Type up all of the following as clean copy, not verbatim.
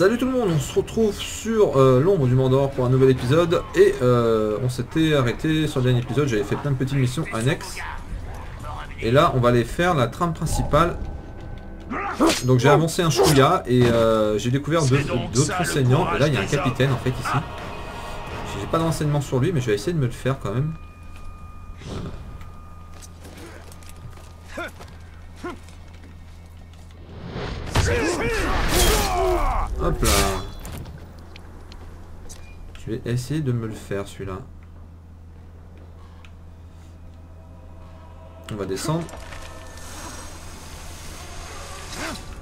Salut tout le monde, on se retrouve sur l'ombre du Mordor pour un nouvel épisode. Et on s'était arrêté sur le dernier épisode, j'avais fait plein de petites missions annexes. Et là on va aller faire la trame principale. Donc j'ai avancé un chouïa et j'ai découvert d'autres enseignants. Et là il y a un capitaine en fait ici. J'ai pas d'enseignement sur lui mais je vais essayer de me le faire quand même. Hop là. Je vais essayer de me le faire celui-là. On va descendre.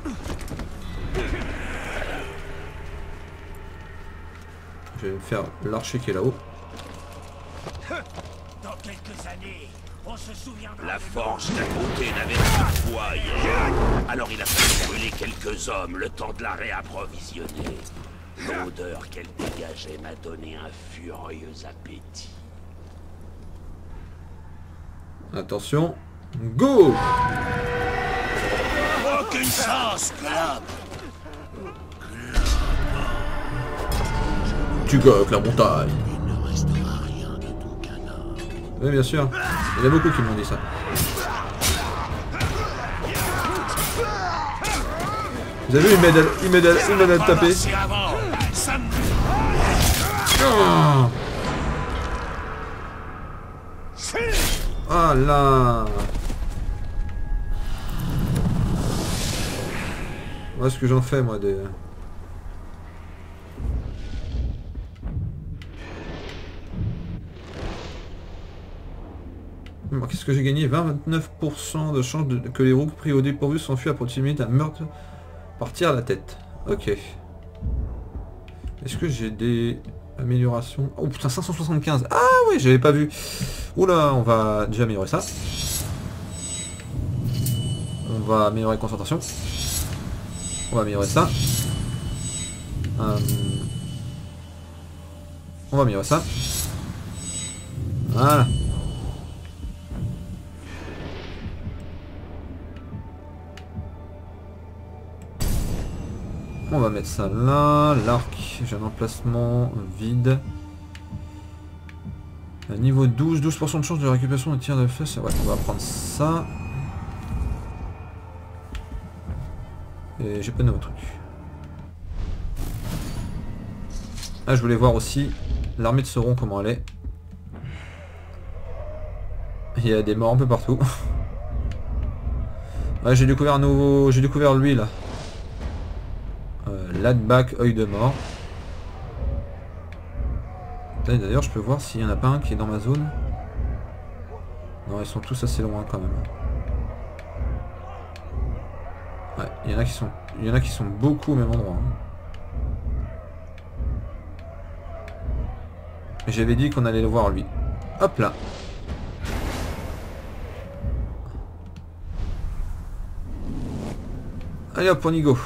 Je vais me faire l'archer qui est là-haut. Dans quelques années, on se souviendra. La forge d'à côté n'avait pas de foi hier. Alors il a fallu brûler quelques hommes le temps de la réapprovisionner. L'odeur qu'elle dégageait m'a donné un furieux appétit. Attention, go! Aucune chance, Club! Tu goques la montagne! Il ne restera rien de ton canard. Oui, bien sûr. Il y a beaucoup qui m'ont dit ça. Vous avez vu, il m'aide à taper. Oh. Ah là. Moi ce que j'en fais moi des... Qu'est-ce que j'ai gagné? 29% de chance que les roues pris au dépourvu s'enfuient à proximité d'un meurtre par tir à la tête. Ok. Est-ce que j'ai des... amélioration. Oh putain, 575. Ah oui, j'avais pas vu. Oula, on va déjà améliorer ça. On va améliorer concentration. On va améliorer ça. On va améliorer ça. Voilà. On va mettre ça là, l'arc, j'ai un emplacement vide. Niveau 12, 12% de chance de récupération de tir de flèche, ouais, on va prendre ça. Et j'ai pas de nouveau truc. Ah, je voulais voir aussi l'armée de Sauron comment elle est. Il y a des morts un peu partout. Ouais, j'ai découvert un nouveau... j'ai découvert lui là. Ratbag, œil de mort. D'ailleurs je peux voir s'il y en a pas un qui est dans ma zone. Non, ils sont tous assez loin quand même. Ouais, il y en a qui sont beaucoup au même endroit. J'avais dit qu'on allait le voir lui. Hop là. Allez hop, on y go.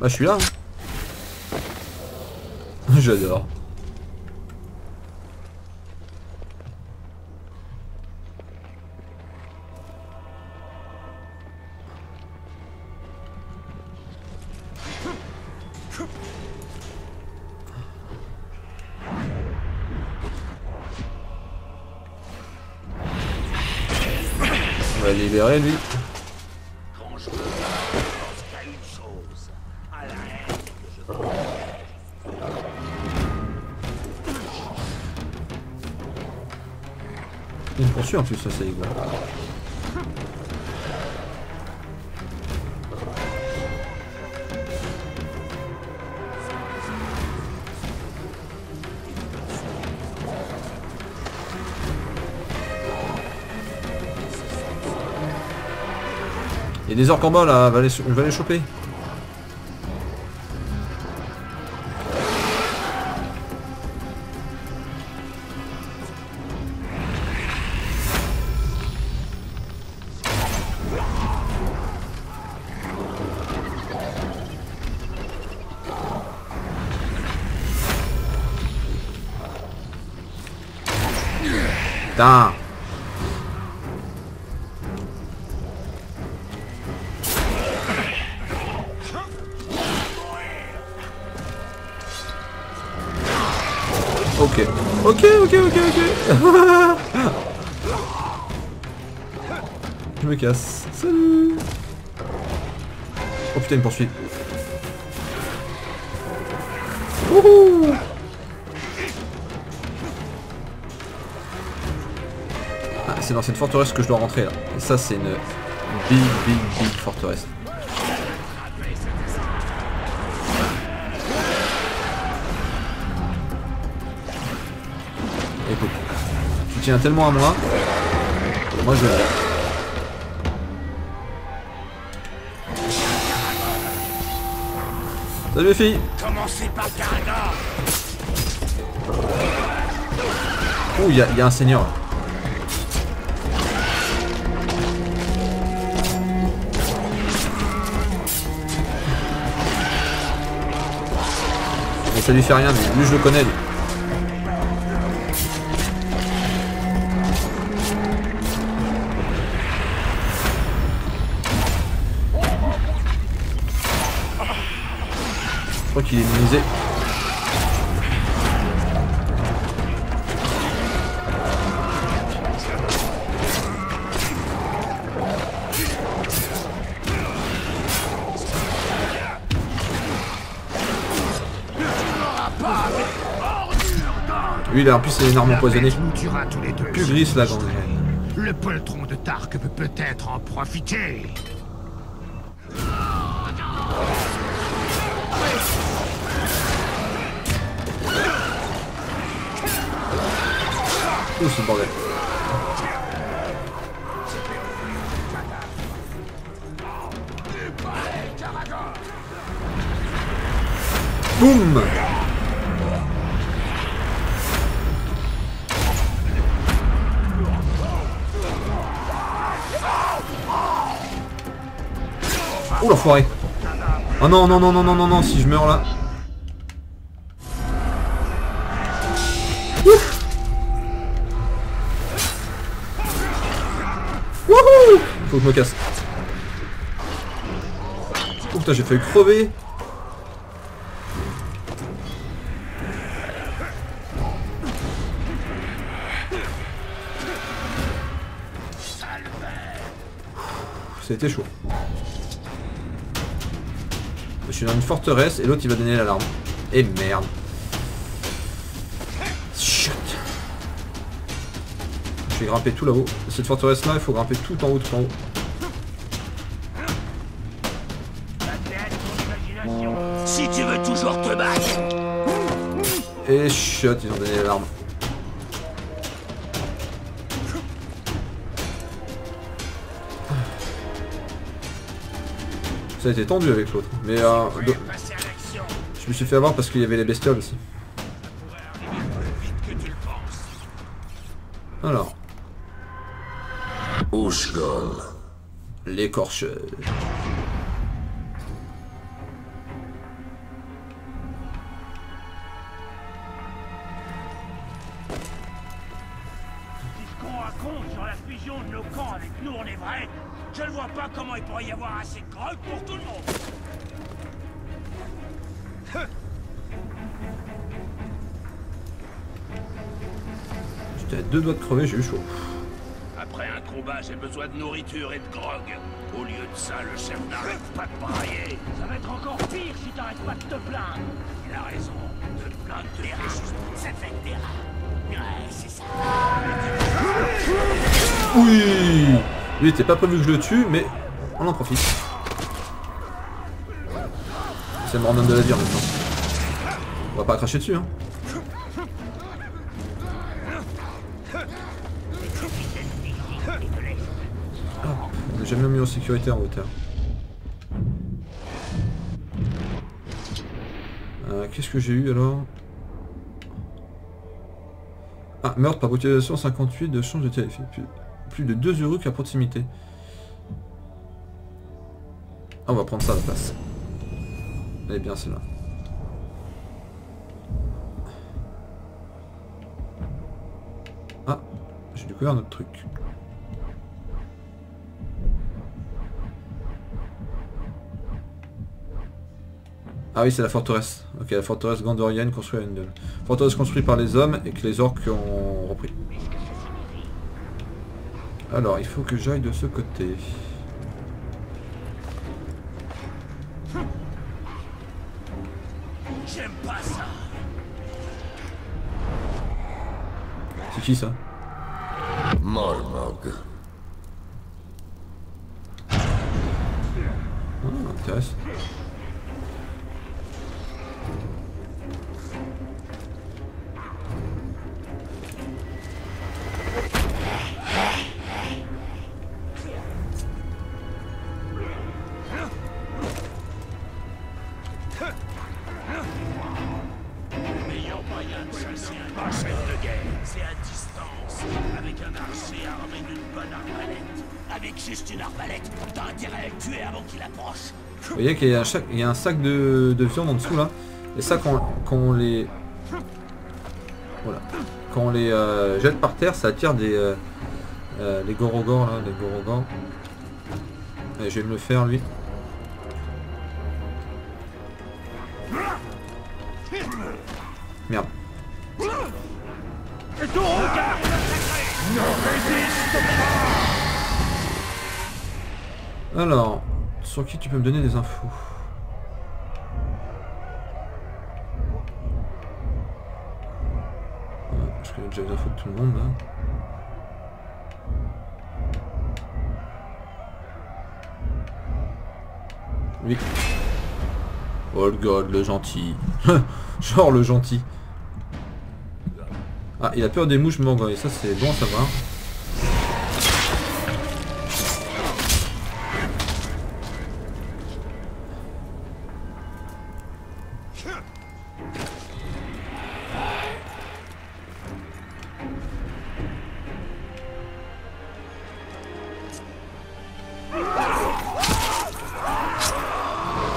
Bah je suis là hein. J'adore. On va libérer lui. En plus ça c'est igual. Il y a des orques en bas là, je vais les choper. Putain. Ok. Ok, ok, ok, ok. Je me casse. Salut. Oh putain, il me poursuit. Wouhou. Ah, c'est dans cette forteresse que je dois rentrer là. Et ça, c'est une big forteresse. Écoute, tu tiens tellement à moi. Moi, je vais. Salut les filles. Commencez par Caragor. Oh, il y a un seigneur là. Et ça lui fait rien, mais lui je le connais lui. Je crois qu'il est immunisé. Lui là en plus il est énormément empoisonné. Plus gris là, grande. Le poltron de Tark peut peut-être en profiter. Où ce bordel? Boum. Ouh l'enfoiré. Oh non non non non non non non, si je meurs là. Faut que je me casse. Oh putain, j'ai failli crever. C'était chaud. Je suis dans une forteresse et l'autre il va donner l'alarme. Et merde. Je vais grimper tout là-haut. Cette forteresse là, il faut grimper tout en haut, tout en haut. Si tu veux toujours te battre. Et shot, ils ont donné l'alarme. Ça a été tendu avec l'autre. Mais je me suis fait avoir parce qu'il y avait les bestioles aussi. Alors. Oushgol, l'écorcheur. Si ce qu'on raconte sur la fusion de nos camps avec nous, on est vrai, je ne vois pas comment il pourrait y avoir assez de grottes pour tout le monde. J'étais à deux doigts de crever, j'ai eu chaud. Après un combat, j'ai besoin de nourriture et de grog. Au lieu de ça, le chef n'arrête pas de brailler. Ça va être encore pire si t'arrêtes pas de te plaindre. Il a raison. De te plaindre des riches, ça fait des rats. Ouais, c'est ça. Oui. Lui, il était pas prévu que je le tue, mais on en profite. Ça me rend de la dire maintenant. On va pas cracher dessus, hein. J'ai jamais mis en sécurité en hauteur. Qu'est-ce que j'ai eu alors? Ah, meurtre par utilisation 58 de change de téléphone. Plus de 2 euros à proximité. Ah, on va prendre ça à la place. Elle est bien celle-là. Ah, j'ai découvert un autre truc. Ah oui, c'est la forteresse. Ok, la forteresse gondorienne construite à une forteresse construite par les hommes et que les orques ont repris. Alors, il faut que j'aille de ce côté. J'aime pas ça. C'est qui ça? Mormog. Ah, intéressant. Vous voyez qu'il y a un sac de viande en dessous là. Et ça quand on les jette par terre, ça attire les gorogors là, les gorogors. Et je vais me le faire lui. Merde. Alors, sur qui tu peux me donner des infos? Je connais déjà les infos de tout le monde là. Lui. Oh le god, le gentil. Genre le gentil. Ah, il a peur des mouches morgoy, ça c'est bon à savoir.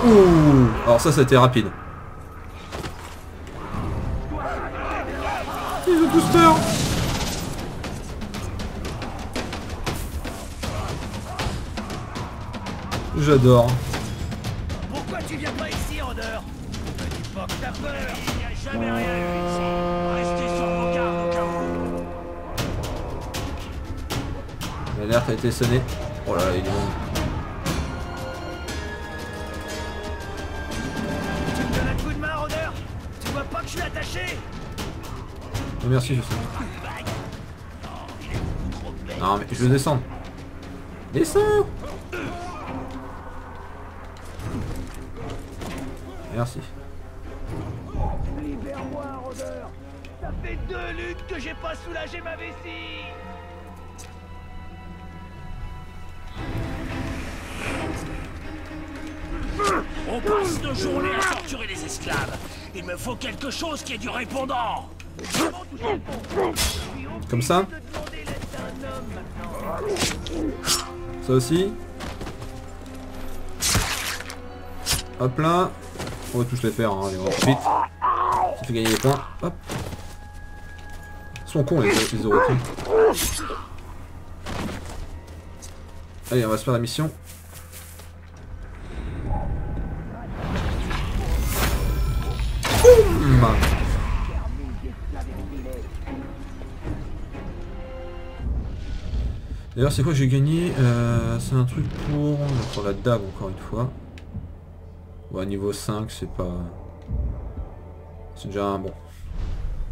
Ouh, alors ça c'était rapide. Les boosters. J'adore. Pourquoi tu viens pas ici en dehors? Ne dis pas que t'as peur, il n'y a jamais rien eu ici. Restez sur vos gardes au cas où. L'alerte a été sonnée. Oh là là, il est bon. Oh, merci, je sais. Non mais je veux descendre. Descends. Merci. Libère-moi, rôdeur. Ça fait 2 luttes que j'ai pas soulagé ma vessie. On passe nos journées à torturer les esclaves. Il me faut quelque chose qui ait du répondant. Comme ça. Ça aussi. Hop là. On va tous les faire, hein, les voir tout de suite. Ça fait gagner des points. Hop. Ils sont cons les euros. Allez, on va se faire la mission. Boum. D'ailleurs c'est quoi que j'ai gagné, c'est un truc pour la dague encore une fois. Ouais, niveau 5 c'est pas... C'est déjà un bon.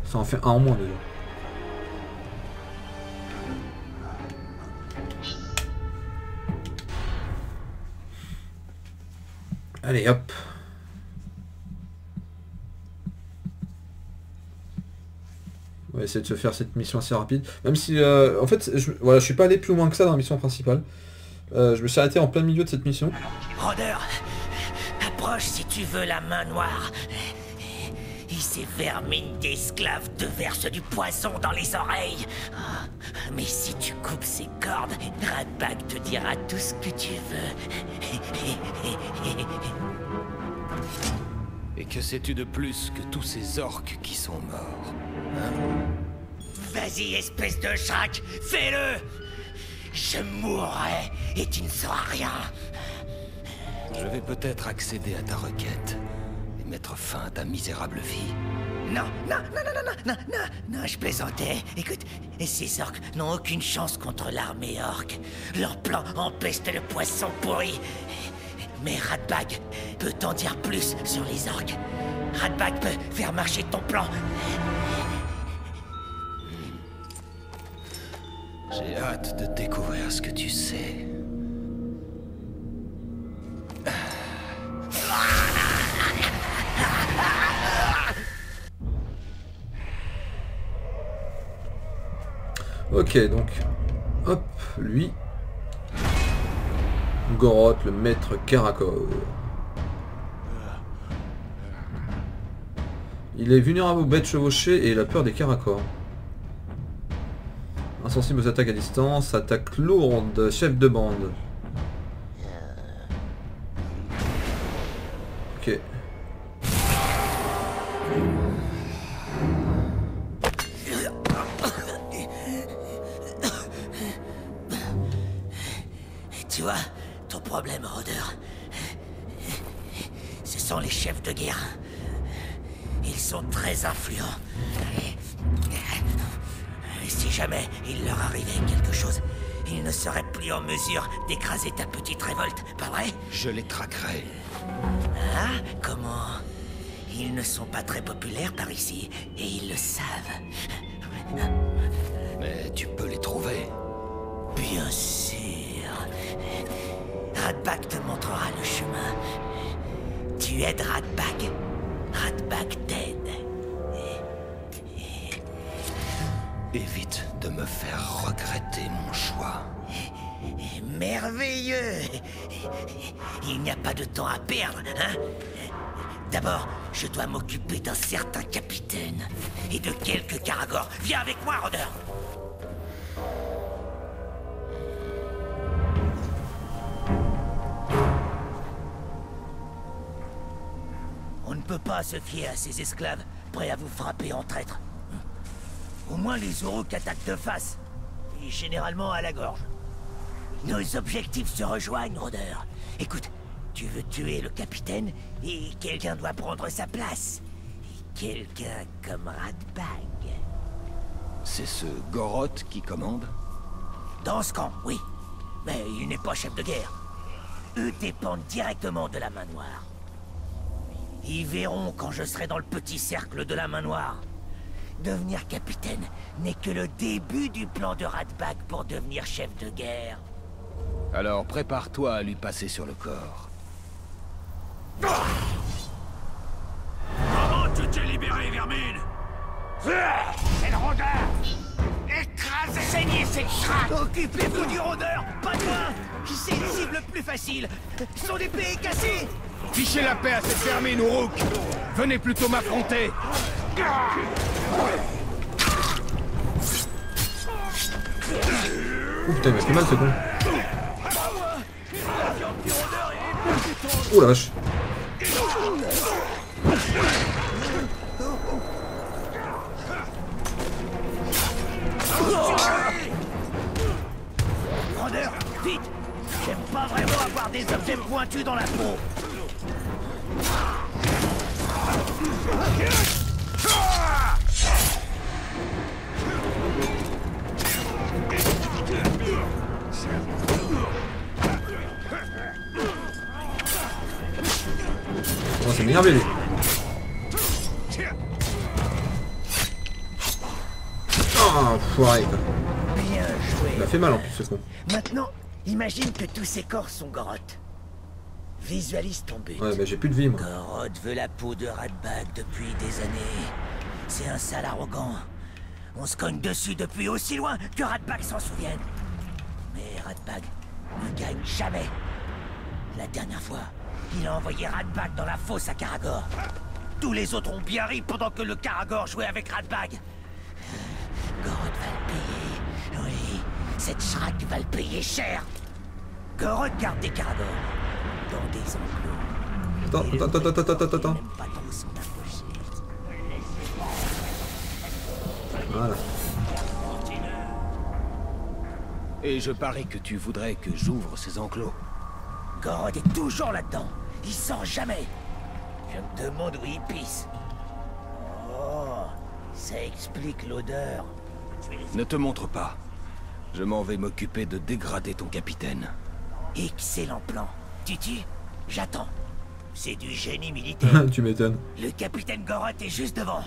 Ça en fait un en moins déjà. Allez hop. On va essayer de se faire cette mission assez rapide. Même si, en fait, voilà, je suis pas allé plus loin que ça dans la mission principale. Je me suis arrêté en plein milieu de cette mission. Rôdeur, approche si tu veux la main noire. Et ces vermines d'esclaves te versent du poison dans les oreilles. Mais si tu coupes ces cordes, Ratbag te dira tout ce que tu veux. Et que sais-tu de plus que tous ces orques qui sont morts? Hein? Vas-y, espèce de Shrek, fais-le! Je mourrai et tu ne sauras rien. Je vais peut-être accéder à ta requête et mettre fin à ta misérable vie. Non, non, non, non, non, non, non, non, je plaisantais. Écoute, et ces orques n'ont aucune chance contre l'armée orque. Leur plan empeste le poisson pourri. Mais Ratbag peut t'en dire plus sur les orques. Ratbag peut faire marcher ton plan. J'ai hâte de découvrir ce que tu sais. Ok, donc, hop, lui. Goroth, le maître caragor. Il est vulnérable aux bêtes chevauchées et il a peur des caracors. Insensible aux attaques à distance, attaque lourde, chef de bande. Ok. Tu vois, ton problème, rôdeur, ce sont les chefs de guerre. Ils sont très influents. Si jamais il leur arrivait quelque chose, ils ne seraient plus en mesure d'écraser ta petite révolte, pas vrai? Je les traquerai. Ah, comment? Ils ne sont pas très populaires par ici, et ils le savent. Mais tu peux les trouver. Bien sûr. Ratbag te montrera le chemin. Tu aides Ratbag. Ratbag t'aide. Évite de me faire regretter mon choix. Merveilleux! Il n'y a pas de temps à perdre, hein? D'abord, je dois m'occuper d'un certain capitaine et de quelques caragors. Viens avec moi, rôdeur! On ne peut pas se fier à ces esclaves prêts à vous frapper en traître. Au moins les orques attaquent de face, et généralement à la gorge. Nos objectifs se rejoignent, rôdeur. Écoute, tu veux tuer le capitaine, et quelqu'un doit prendre sa place. Quelqu'un comme Ratbag. C'est ce Goroth qui commande? Dans ce camp, oui. Mais il n'est pas chef de guerre. Eux dépendent directement de la main noire. Ils verront quand je serai dans le petit cercle de la main noire. Devenir capitaine n'est que le début du plan de Ratbag pour devenir chef de guerre. Alors prépare-toi à lui passer sur le corps. Comment tu t'es libéré, vermine? C'est le rôdeur! Écrasez, saignez cette chatte! Occupez-vous du rôdeur, pas de moi! C'est les cibles plus faciles! Son épée est cassée! Fichez la paix à cette vermine, Ourouk! Venez plutôt m'affronter! Oh putain, il m'a fait mal ce con. Oh lâche. Grandeur, vite. J'aime pas vraiment avoir des objets pointus dans la peau. Oh, c'est énervé lui. Oh, foiré quoi. Il a fait mal en plus ce con. Maintenant, imagine que tous ces corps sont Goroth. Visualise ton but. Ouais, mais j'ai plus de vie moi. Goroth veut la peau de Ratbag depuis des années. C'est un sale arrogant. On se cogne dessus depuis aussi loin que Ratbag s'en souvienne. Mais Ratbag ne gagne jamais. La dernière fois, il a envoyé Ratbag dans la fosse à Caragor. Tous les autres ont bien ri pendant que le Caragor jouait avec Ratbag. Goroth va le payer. Oui, cette Shrek va le payer cher. Goroth garde des Caragors dans des enclos. Attends. Voilà. Et je parie que tu voudrais que j'ouvre ces enclos. Goroth est toujours là-dedans. Il sort jamais. Je me demande où il pisse. Oh, ça explique l'odeur. Ne te montre pas. Je m'en vais m'occuper de dégrader ton capitaine. Excellent plan. Titi, j'attends. C'est du génie militaire. Tu m'étonnes. Le capitaine Goroth est juste devant.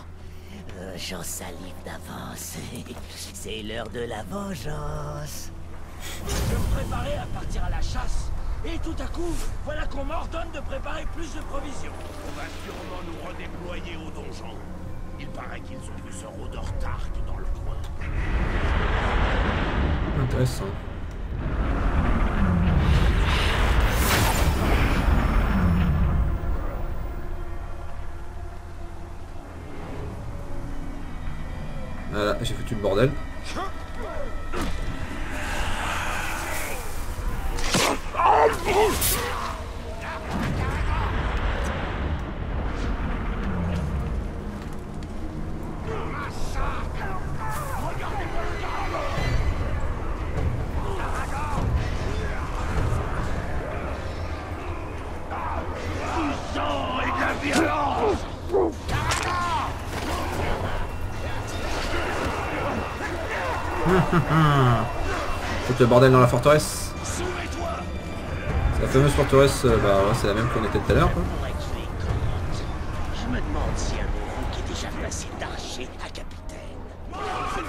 J'en salive d'avance. C'est l'heure de la vengeance. Je me préparais à partir à la chasse. Et tout à coup, voilà qu'on m'ordonne de préparer plus de provisions. On va sûrement nous redéployer au donjon. Il paraît qu'ils ont vu ce rôdeur Tark dans le coin. Intéressant. Voilà, j'ai foutu le bordel. Le bordel dans la forteresse. La fameuse forteresse, bah ouais, c'est la même qu'on était tout à l'heure. Je me demande si un héros qui est déjà passé d'archer à bordel.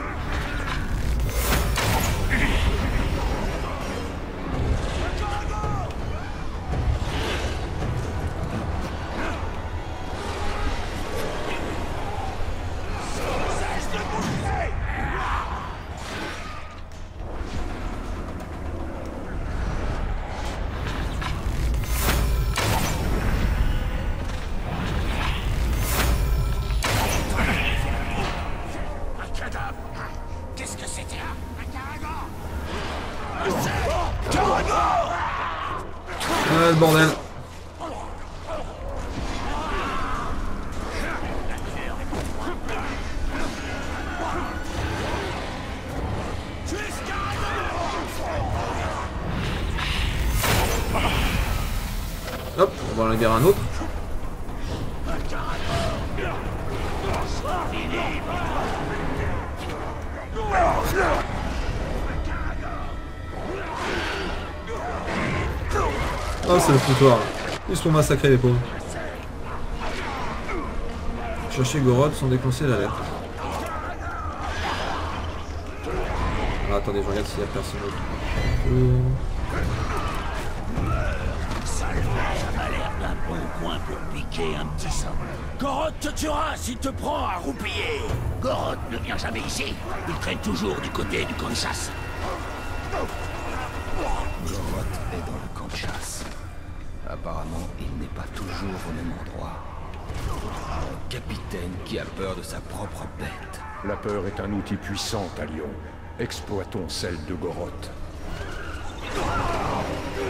Hop, on va en libérer un autre. Oh, c'est le foutoir. Ils se font massacrer, les pauvres. Chercher Goroth sans déconcer la lettre. Ah, attendez, je regarde s'il n'y a personne d'autre. Ça m'a l'air d'un bon coin pour piquer un petit sang. Goroth te tuera s'il te prend à roupiller. Goroth ne vient jamais ici. Il traîne toujours du côté du camp de chasse. Goroth est dans le camp de chasse. Apparemment, il n'est pas toujours au même endroit. Un capitaine qui a peur de sa propre bête. La peur est un outil puissant, Talion. Exploitons celle de Goroth.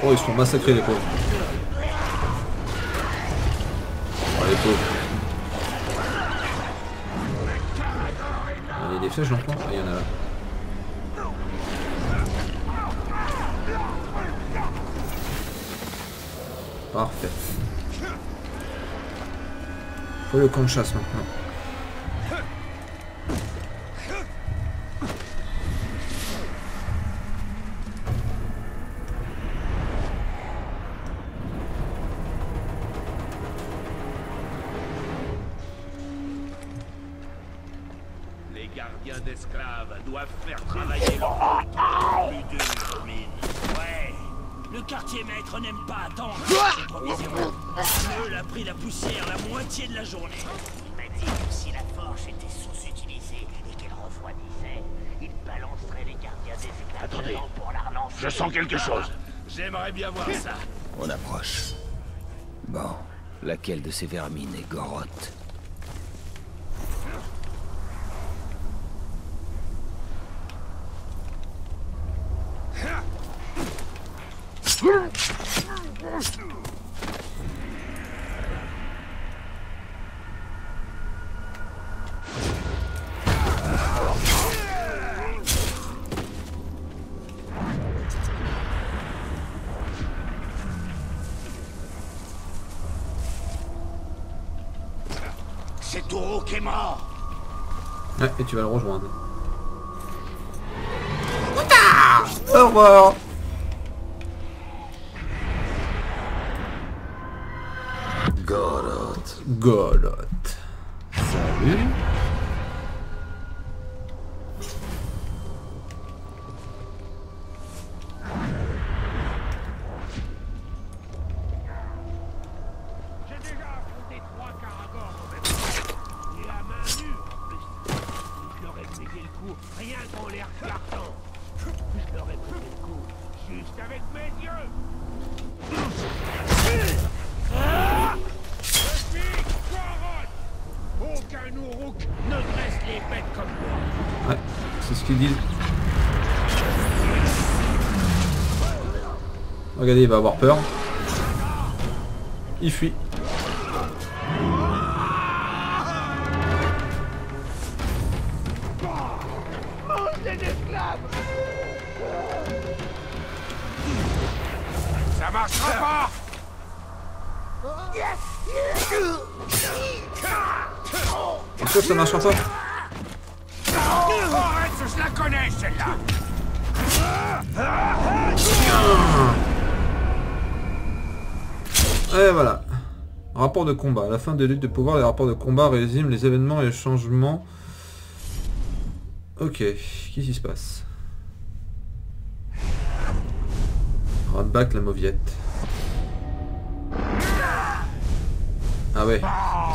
Oh, ils se font massacrer, les pauvres. Oh, les pauvres. Il y a des flèches, j'en prends. Il y en a là. Parfait. Faut le camp de chasse maintenant. Les gardiens d'esclaves doivent faire travailler leur plus dure mine. Ouais. Le quartier maître n'aime pas attendre ses provisions. Nul a pris la poussière la moitié de la journée. Il m'a dit que si la forge était sous-utilisée et qu'elle refroidissait, il balancerait les gardiens des éclats de temps pour la relancer. Je sens quelque chose. J'aimerais bien voir ça. On approche. Bon, laquelle de ces vermines est Goroth? qui est mort. Ouais, et tu vas le rejoindre. Au revoir. Goroth. Goroth. Salut. Regardez, il va avoir peur. Il fuit. Ça marchera pas. Pourquoi ça marchera pas? Je la connais celle-là. Et voilà. Rapport de combat. À la fin des luttes de pouvoir, les rapports de combat résument les événements et les changements. Ok. Qu'est-ce qui se passe? Ratbag la mauviette. Ah ouais.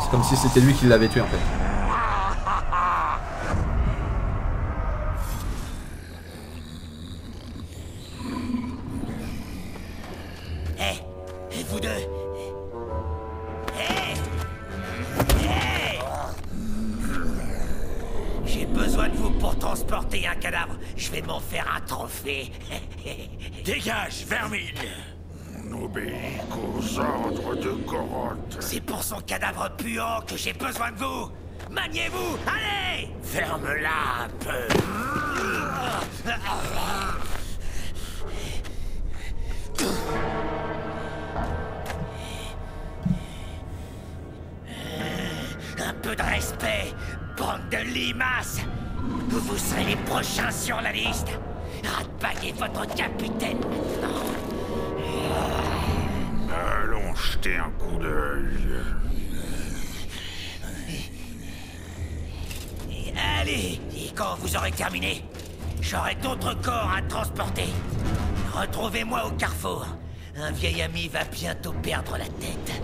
C'est comme si c'était lui qui l'avait tué en fait. Dégage, vermine! On obéit qu'aux ordres de Goroth. C'est pour son cadavre puant que j'ai besoin de vous! Maniez-vous! Allez! Ferme-la un peu! Un peu de respect, bande de limaces! Vous serez les prochains sur la liste! Ratbag est votre capitaine maintenant. Allons jeter un coup d'œil. Allez, et quand vous aurez terminé, j'aurai d'autres corps à transporter. Retrouvez-moi au carrefour. Un vieil ami va bientôt perdre la tête.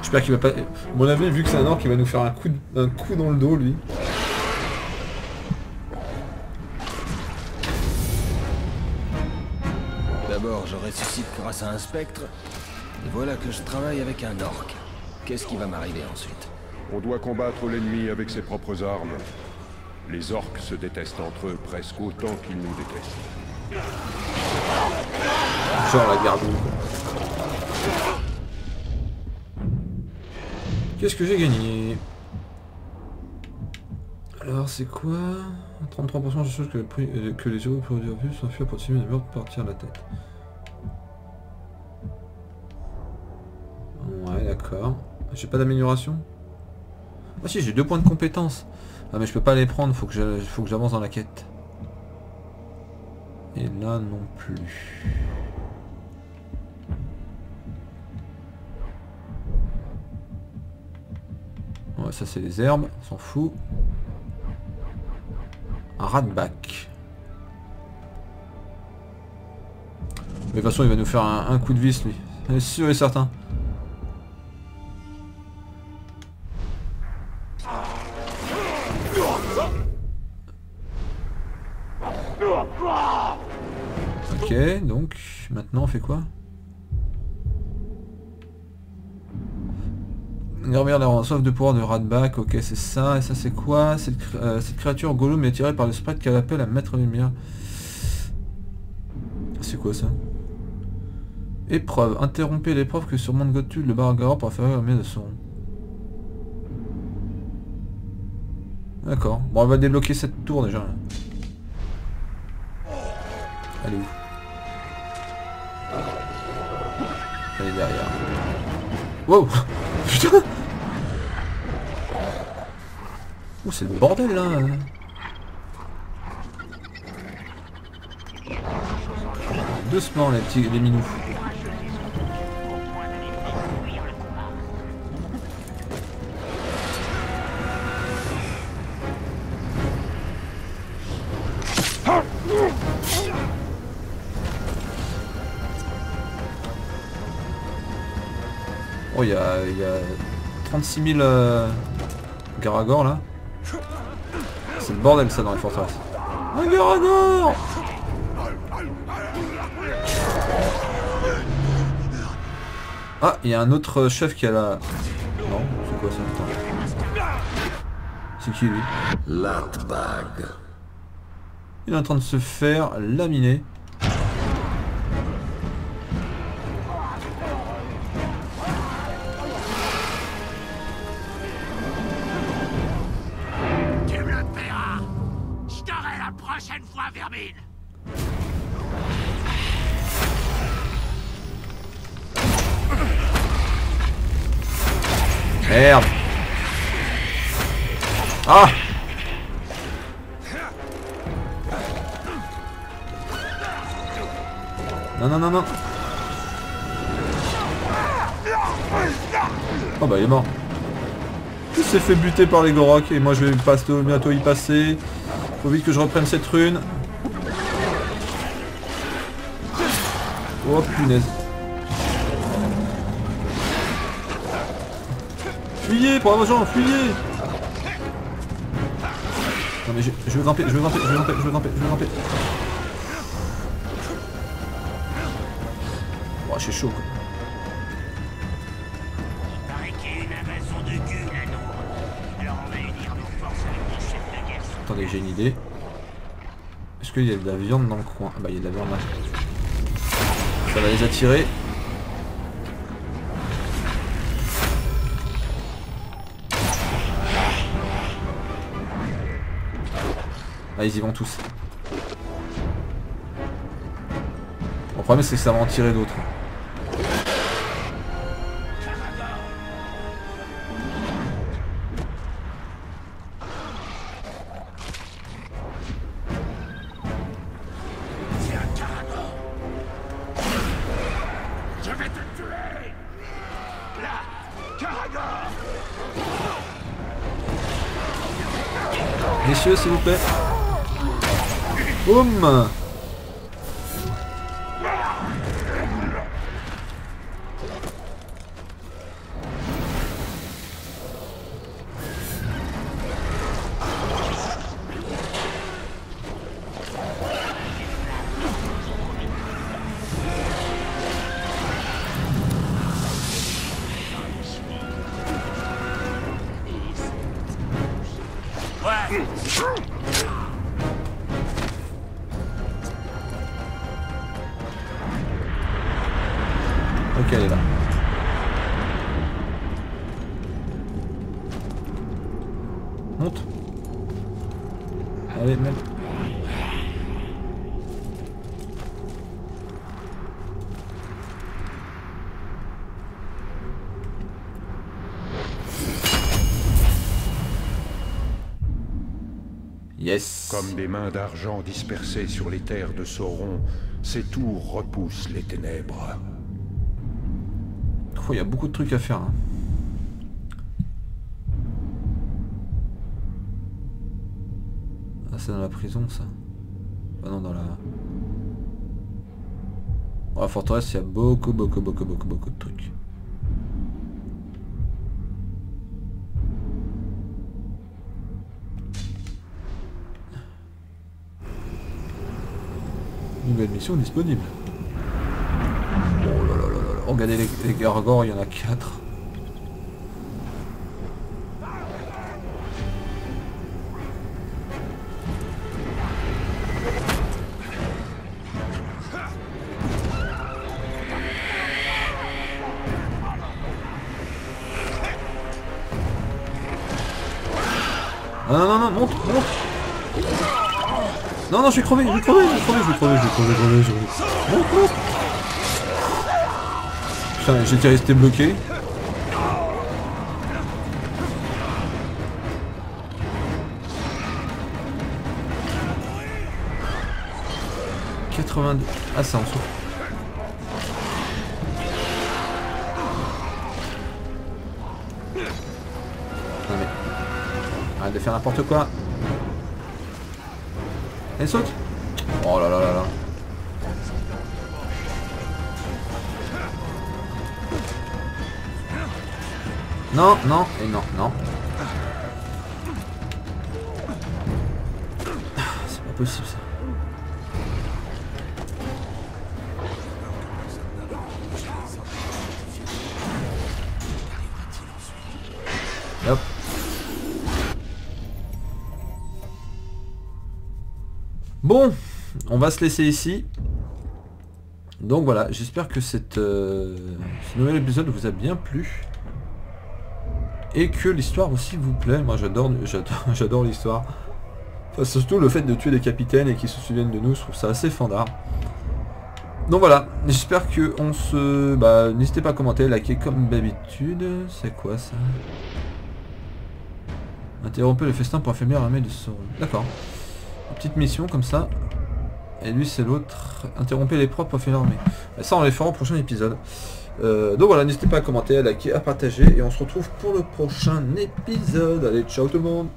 J'espère qu'il va pas... À mon avis, vu que c'est un orc, il va nous faire un coup dans le dos, lui. D'abord, je ressuscite grâce à un spectre. Et voilà que je travaille avec un orc. Qu'est-ce qui va m'arriver ensuite? On doit combattre l'ennemi avec ses propres armes. Les orcs se détestent entre eux presque autant qu'ils nous détestent. Genre la garde. Qu'est-ce que j'ai gagné? Alors c'est quoi? 33% de choses que les héros pour dire plus sont faits pour tirer des murs de partir la tête. Ouais d'accord. J'ai pas d'amélioration? Ah si, j'ai 2 points de compétence. Ah mais je peux pas les prendre, faut que j'avance dans la quête. Et là non plus. Ouais, ça c'est les herbes, on s'en fout. Un Ratbag. Mais de toute façon il va nous faire un coup de vis lui. C'est sûr et certain. Ok, donc maintenant on fait quoi? Gravir la soif de pouvoir de Ratbag, ok c'est ça, et ça c'est quoi? Cette créature Gollum est tirée par le sprite qu'elle appelle à mettre lumière. C'est quoi ça? Épreuve, interrompez l'épreuve que surmonte Gothul le Baragor pour faire la de son. D'accord, bon on va débloquer cette tour déjà. Elle est où? aller derrière. Wow. Putain. Oh, c'est le bordel là. Doucement les petits, les minous. Oh, il y a 36 000 caragor là. C'est le bordel ça dans les forteresses. Un caragor. Ah, il y a un autre chef qui a la... Non, c'est quoi ça? C'est qui lui? Ratbag. Il est en train de se faire laminer. Merde. Ah. Non, non, non, non. Oh bah il est mort. Il s'est fait buter par les Goroth et moi je vais bientôt y passer. Faut vite que je reprenne cette rune. Oh punaise. Fuyez, pour avoir gens, fuyez. Non mais je veux grimper, je veux grimper. Oh, c'est chaud quoi. Il paraît qu'il y a une invasion de gueux là-haut. Alors on va unir nos forces avec des chefs de guerre. Attendez, j'ai une idée. Est-ce qu'il y a de la viande dans le coin? Bah il y a de la viande là. Ça va les attirer. Ah, ils y vont tous. Le problème c'est que ça va en tirer d'autres. Messieurs s'il vous plaît. Boum. Ok, elle est là. Monte. Allez, monte. Yes. Comme des mains d'argent dispersées sur les terres de Sauron, ces tours repoussent les ténèbres. Il y a beaucoup de trucs à faire. Hein. Ah, c'est dans la prison, ça. Ah non, dans la... Dans la forteresse, il y a beaucoup de trucs. Nouvelle mission disponible. Oh, regardez les gargores, il y en a 4. Non, non, non, non, monte, monte. Non, non, je vais crever. Monte, monte. Putain, j'étais resté bloqué. Ah, c'est en dessous. Non mais... arrête de faire n'importe quoi. Elle saute. Oh là là là là. Non, non, et non, non. C'est pas possible ça. Hop. Bon, on va se laisser ici. Donc voilà, j'espère que ce nouvel épisode vous a bien plu. Et que l'histoire aussi vous plaît. Moi j'adore l'histoire. Enfin, surtout le fait de tuer des capitaines et qu'ils se souviennent de nous, je trouve ça assez fandard. Donc voilà, j'espère que on se... bah, n'hésitez pas à commenter, liker comme d'habitude. C'est quoi ça? Interrompez le festin pour affaiblir l'armée de Sauron. D'accord. Petite mission comme ça. Et lui c'est l'autre. Interrompez les propres pour affaiblir l'armée. Ça on les fera au prochain épisode. Donc voilà, n'hésitez pas à commenter, à liker, à partager. Et on se retrouve pour le prochain épisode. Allez, ciao tout le monde.